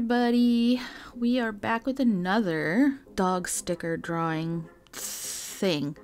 everybody. We are back with another dog sticker drawing thing.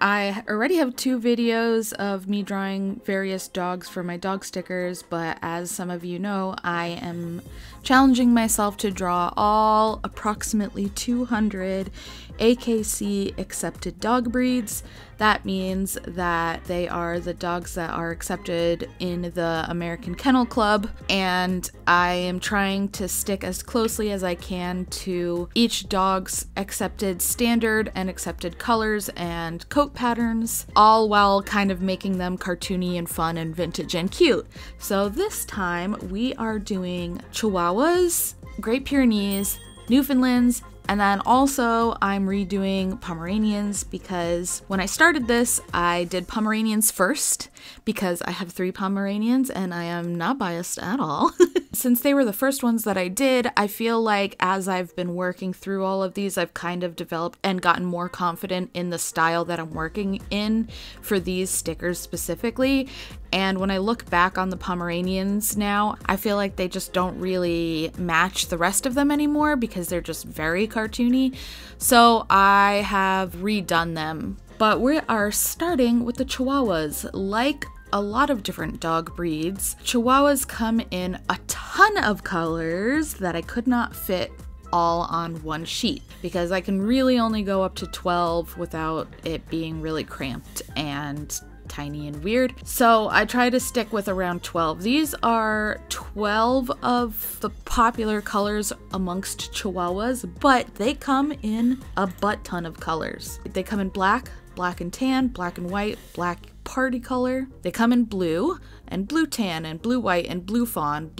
I already have two videos of me drawing various dogs for my dog stickers, but as some of you know, I am challenging myself to draw all approximately 200 AKC accepted dog breeds. That means that they are the dogs that are accepted in the American Kennel Club, and I am trying to stick as closely as I can to each dog's accepted standard and accepted colors and coat patterns, all while kind of making them cartoony and fun and vintage and cute. So this time we are doing Chihuahuas, Great Pyrenees, Newfoundlands, and then also I'm redoing Pomeranians, because when I started this, I did Pomeranians first because I have three Pomeranians and I am not biased at all. Since they were the first ones that I did, I feel like as I've been working through all of these, I've kind of developed and gotten more confident in the style that I'm working in for these stickers specifically. And when I look back on the Pomeranians now, I feel like they just don't really match the rest of them anymore because they're just very cartoony. So I have redone them. But we are starting with the Chihuahuas. Like a lot of different dog breeds, Chihuahuas come in a ton of colors that I could not fit all on one sheet because I can really only go up to 12 without it being really cramped and tiny and weird. So I try to stick with around 12. These are 12 of the popular colors amongst Chihuahuas, but they come in a butt ton of colors. They come in black, black and tan, black and white, black party color. They come in blue and blue tan and blue white and blue fawn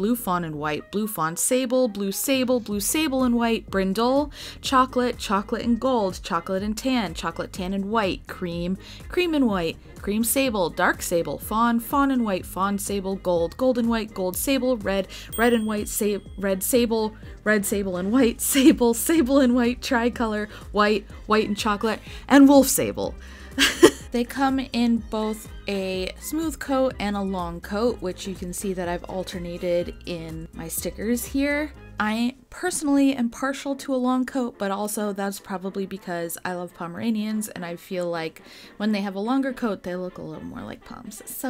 and white, blue fawn sable, blue sable and white, brindle, chocolate, chocolate and gold, chocolate tan and white, cream, cream and white, cream sable, dark sable, fawn, fawn and white, fawn sable, gold, gold and white, gold sable, red, red and white, red sable and white, sable, sable and white, tricolor, white, white and chocolate, and wolf sable. They come in both a smooth coat and a long coat, which you can see that I've alternated in my stickers here. I personally am partial to a long coat, but also that's probably because I love Pomeranians and I feel like when they have a longer coat, they look a little more like Poms. So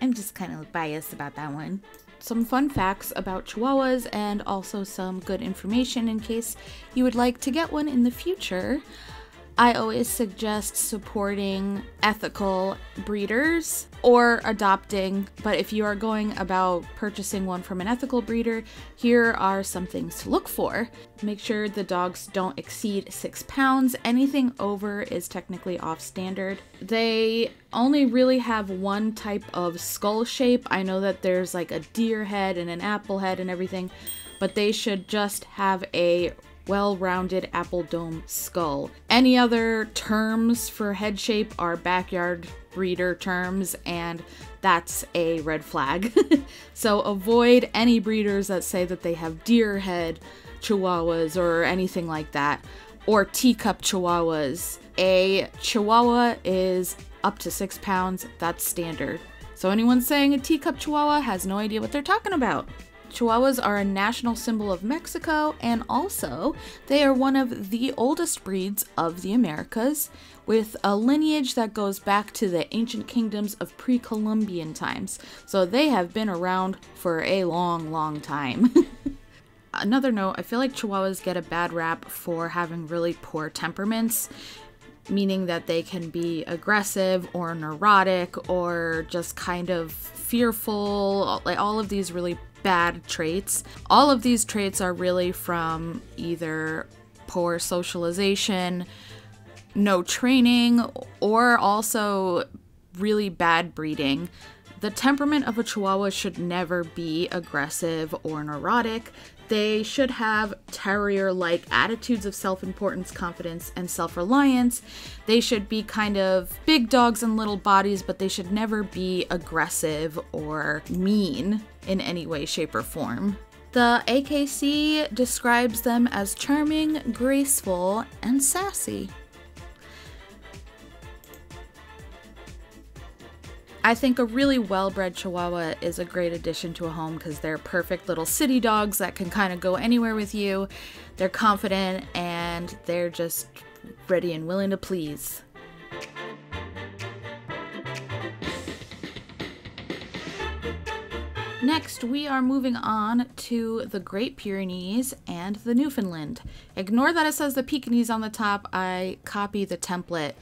I'm just kind of biased about that one. Some fun facts about Chihuahuas and also some good information in case you would like to get one in the future. I always suggest supporting ethical breeders or adopting, but if you are going about purchasing one from an ethical breeder, here are some things to look for. Make sure the dogs don't exceed 6 pounds. Anything over is technically off standard. They only really have one type of skull shape. I know that there's like a deer head and an apple head and everything, but they should just have a well-rounded apple dome skull. Any other terms for head shape are backyard breeder terms, and that's a red flag. So avoid any breeders that say that they have deer head Chihuahuas or anything like that, or teacup Chihuahuas. A Chihuahua is up to 6 pounds, that's standard. So anyone saying a teacup Chihuahua has no idea what they're talking about. Chihuahuas are a national symbol of Mexico, and also they are one of the oldest breeds of the Americas, with a lineage that goes back to the ancient kingdoms of pre-Columbian times. So they have been around for a long, long time. Another note, I feel like Chihuahuas get a bad rap for having really poor temperaments, meaning that they can be aggressive or neurotic or just kind of fearful, like all of these really bad traits. All of these traits are really from either poor socialization, no training, or also really bad breeding. The temperament of a Chihuahua should never be aggressive or neurotic. They should have terrier-like attitudes of self-importance, confidence, and self-reliance. They should be kind of big dogs in little bodies, but they should never be aggressive or mean in any way, shape, or form. The AKC describes them as charming, graceful, and sassy. I think a really well-bred Chihuahua is a great addition to a home because they're perfect little city dogs that can kind of go anywhere with you. They're confident and they're just ready and willing to please. Next, we are moving on to the Great Pyrenees and the Newfoundland. Ignore that it says the Pekingese on the top. I copy the template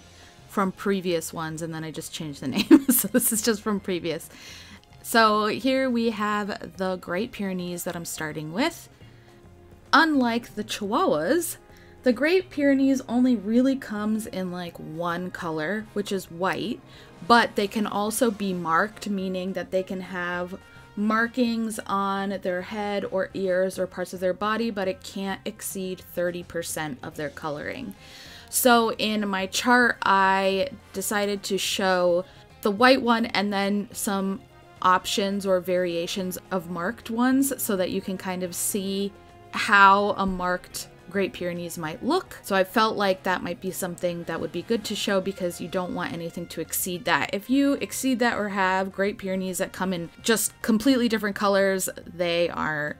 from previous ones and then I just changed the name. So this is just from previous. So here we have the Great Pyrenees that I'm starting with. Unlike the Chihuahuas, the Great Pyrenees only really comes in like one color, which is white, but they can also be marked, meaning that they can have markings on their head or ears or parts of their body, but it can't exceed 30% of their coloring. So in my chart, I decided to show the white one and then some options or variations of marked ones so that you can kind of see how a marked Great Pyrenees might look. So I felt like that might be something that would be good to show because you don't want anything to exceed that. If you exceed that or have Great Pyrenees that come in just completely different colors, they are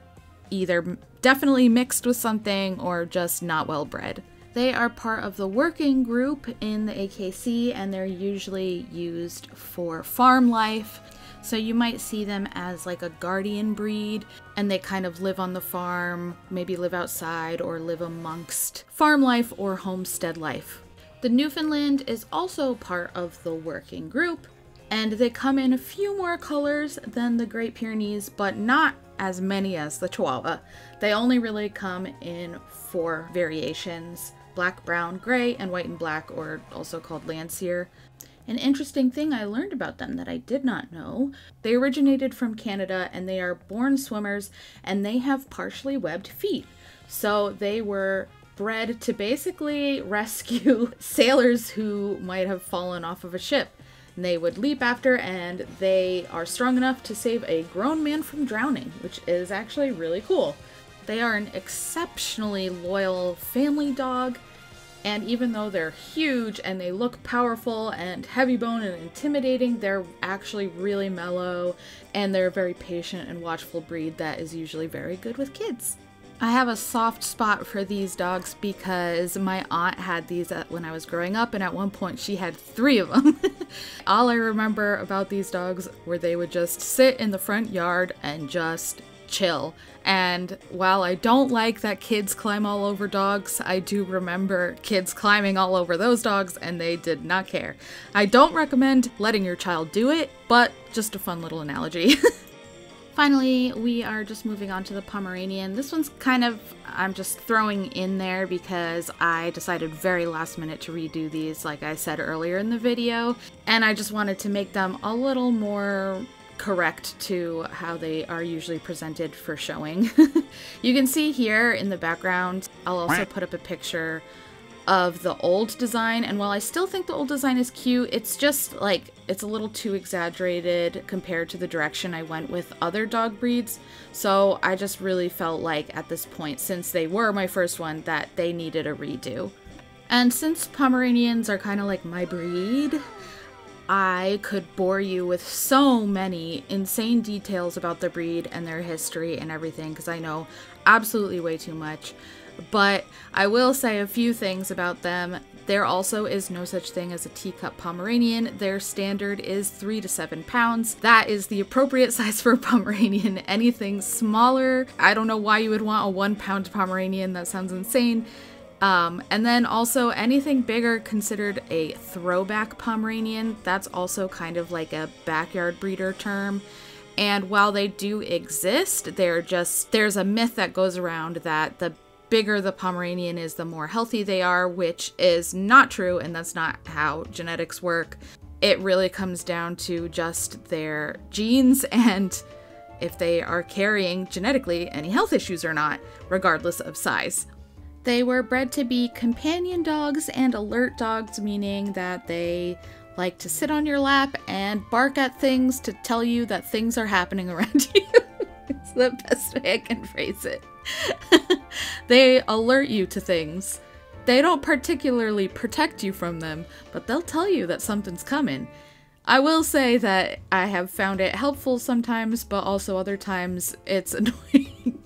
either definitely mixed with something or just not well bred. They are part of the working group in the AKC and they're usually used for farm life. So you might see them as like a guardian breed and they kind of live on the farm, maybe live outside or live amongst farm life or homestead life. The Newfoundland is also part of the working group and they come in a few more colors than the Great Pyrenees, but not as many as the Chihuahua. They only really come in 4 variations: black, brown, gray, and white and black, or also called Landseer. An interesting thing I learned about them that I did not know. They originated from Canada and they are born swimmers and they have partially webbed feet. So they were bred to basically rescue sailors who might have fallen off of a ship. And they would leap after and they are strong enough to save a grown man from drowning, which is actually really cool. They are an exceptionally loyal family dog. And even though they're huge and they look powerful and heavy-boned and intimidating, they're actually really mellow and they're a very patient and watchful breed that is usually very good with kids. I have a soft spot for these dogs because my aunt had these when I was growing up and at one point she had 3 of them. All I remember about these dogs were they would just sit in the front yard and just chill. And while I don't like that kids climb all over dogs, I do remember kids climbing all over those dogs and they did not care. I don't recommend letting your child do it, but just a fun little analogy. Finally, we are just moving on to the Pomeranian. This one's kind of, I'm just throwing in there because I decided very last minute to redo these, like I said earlier in the video, and I just wanted to make them a little more correct to how they are usually presented for showing. You can see here in the background, I'll also put up a picture of the old design, and while I still think the old design is cute, it's just like it's a little too exaggerated compared to the direction I went with other dog breeds. So I just really felt like at this point, since they were my first one, that they needed a redo. And since Pomeranians are kind of like my breed, I could bore you with so many insane details about the breed and their history and everything because I know absolutely way too much, but I will say a few things about them. There also is no such thing as a teacup Pomeranian. Their standard is 3 to 7 pounds. That is the appropriate size for a Pomeranian. Anything smaller, I don't know why you would want a 1-pound Pomeranian. That sounds insane. And then also anything bigger considered a throwback Pomeranian. That's also kind of like a backyard breeder term. And while they do exist, they're just, there's a myth that goes around that the bigger the Pomeranian is, the more healthy they are, which is not true. And that's not how genetics work. It really comes down to just their genes and if they are carrying genetically any health issues or not, regardless of size. They were bred to be companion dogs and alert dogs, meaning that they like to sit on your lap and bark at things to tell you that things are happening around you. It's the best way I can phrase it. They alert you to things. They don't particularly protect you from them, but they'll tell you that something's coming. I will say that I have found it helpful sometimes, but also other times it's annoying,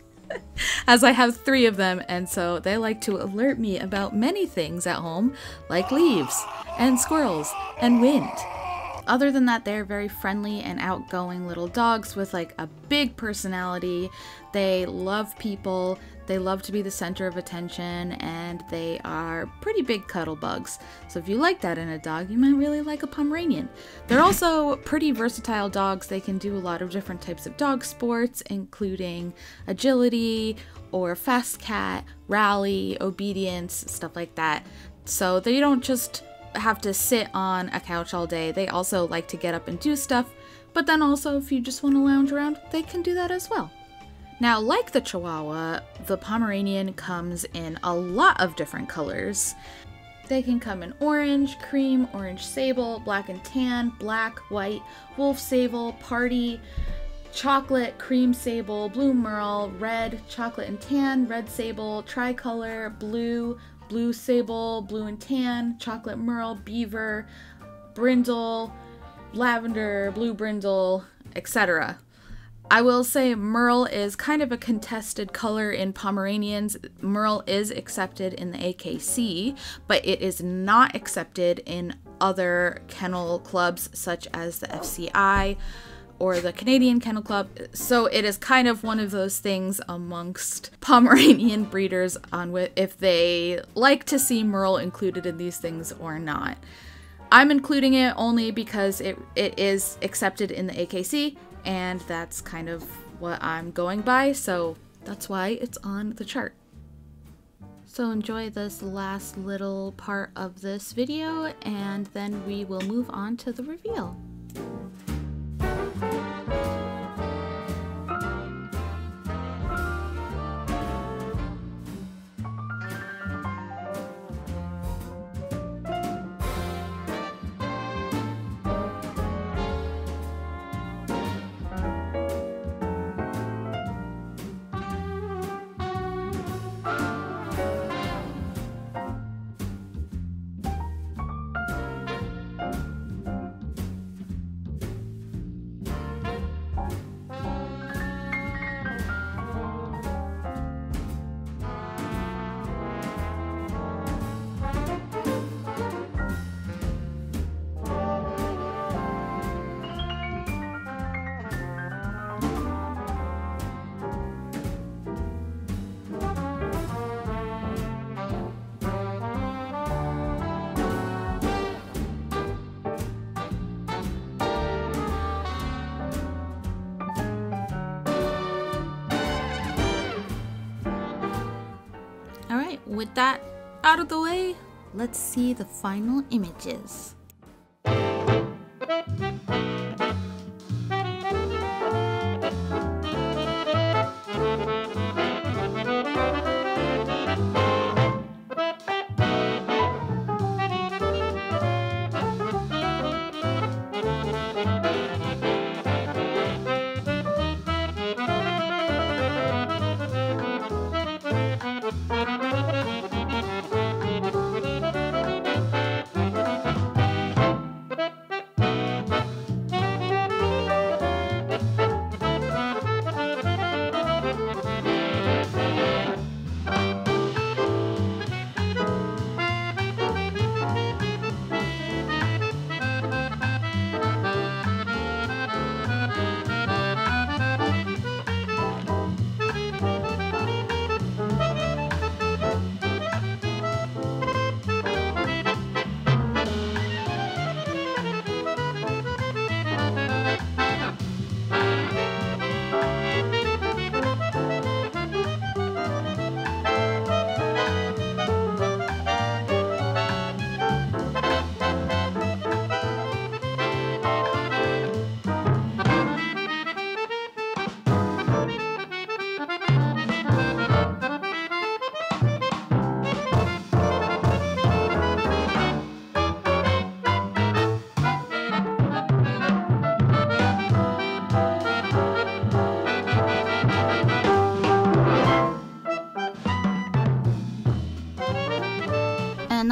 as I have 3 of them, and so they like to alert me about many things at home, like leaves, and squirrels, and wind. Other than that, they're very friendly and outgoing little dogs with like a big personality. They love people, they love to be the center of attention, and they are pretty big cuddle bugs. So if you like that in a dog, you might really like a Pomeranian. They're also pretty versatile dogs. They can do a lot of different types of dog sports, including agility or fast cat, rally, obedience, stuff like that. So they don't just have to sit on a couch all day. They also like to get up and do stuff, but then also if you just want to lounge around, they can do that as well. Now, like the Chihuahua, the Pomeranian comes in a lot of different colors. They can come in orange, cream, orange sable, black and tan, black, white, wolf sable, party, chocolate, cream sable, blue merle, red, chocolate and tan, red sable, tricolor, blue, blue sable, blue and tan, chocolate merle, beaver, brindle, lavender, blue brindle, etc. I will say merle is kind of a contested color in Pomeranians. Merle is accepted in the AKC, but it is not accepted in other kennel clubs such as the FCI or the Canadian Kennel Club, so it is kind of one of those things amongst Pomeranian breeders on if they like to see merle included in these things or not. I'm including it only because it is accepted in the AKC, and that's kind of what I'm going by, so that's why it's on the chart. So enjoy this last little part of this video, and then we will move on to the reveal. With that out of the way, let's see the final images.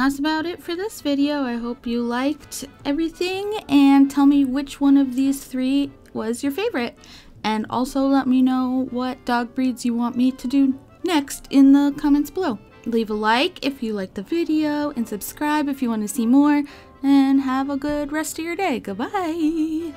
that's about it for this video. I hope you liked everything, and tell me which one of these three was your favorite. And also let me know what dog breeds you want me to do next in the comments below. Leave a like if you liked the video, and subscribe if you want to see more, and have a good rest of your day. Goodbye!